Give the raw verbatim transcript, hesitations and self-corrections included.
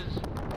Is